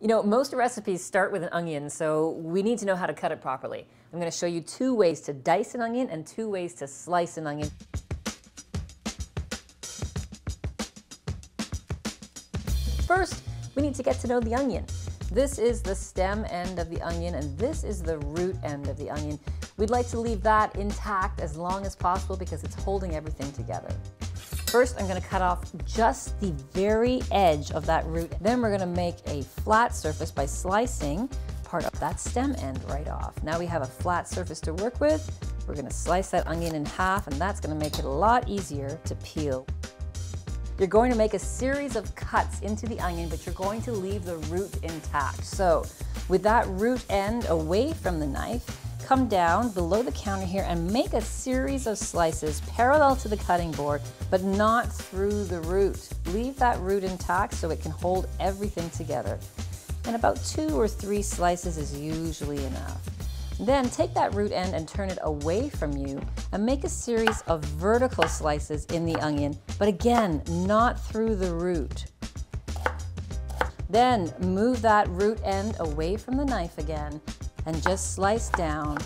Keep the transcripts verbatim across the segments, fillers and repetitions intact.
You know, most recipes start with an onion, so we need to know how to cut it properly. I'm going to show you two ways to dice an onion and two ways to slice an onion. First, we need to get to know the onion. This is the stem end of the onion, and this is the root end of the onion. We'd like to leave that intact as long as possible because it's holding everything together. First, I'm gonna cut off just the very edge of that root. Then we're gonna make a flat surface by slicing part of that stem end right off. Now we have a flat surface to work with. We're gonna slice that onion in half, and that's gonna make it a lot easier to peel. You're going to make a series of cuts into the onion, but you're going to leave the root intact. So with that root end away from the knife, come down below the counter here and make a series of slices parallel to the cutting board, but not through the root. Leave that root intact so it can hold everything together. And about two or three slices is usually enough. Then take that root end and turn it away from you and make a series of vertical slices in the onion, but again, not through the root. Then move that root end away from the knife again and just slice down.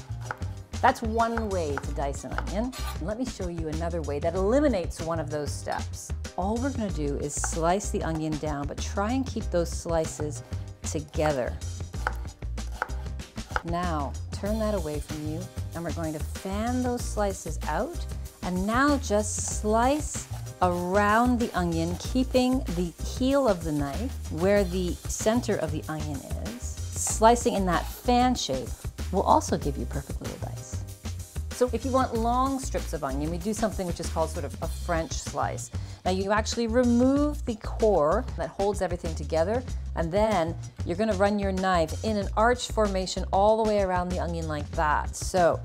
That's one way to dice an onion. And let me show you another way that eliminates one of those steps. All we're gonna do is slice the onion down, but try and keep those slices together. Now, turn that away from you, and we're going to fan those slices out, and now just slice around the onion, keeping the heel of the knife where the center of the onion is. Slicing in that fan shape will also give you perfect little dice. So if you want long strips of onion, we do something which is called sort of a French slice. Now you actually remove the core that holds everything together, and then you're gonna run your knife in an arch formation all the way around the onion like that. So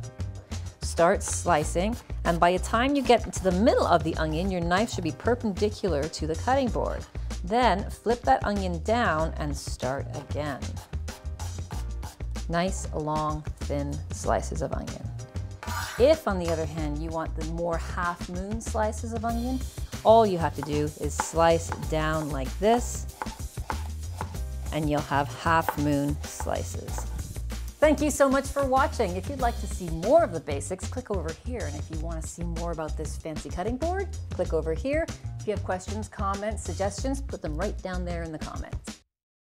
start slicing, and by the time you get to the middle of the onion, your knife should be perpendicular to the cutting board. Then flip that onion down and start again. Nice, long, thin slices of onion. If, on the other hand, you want the more half-moon slices of onion, all you have to do is slice down like this, and you'll have half-moon slices. Thank you so much for watching. If you'd like to see more of the basics, click over here. And if you want to see more about this fancy cutting board, click over here. If you have questions, comments, suggestions, put them right down there in the comments.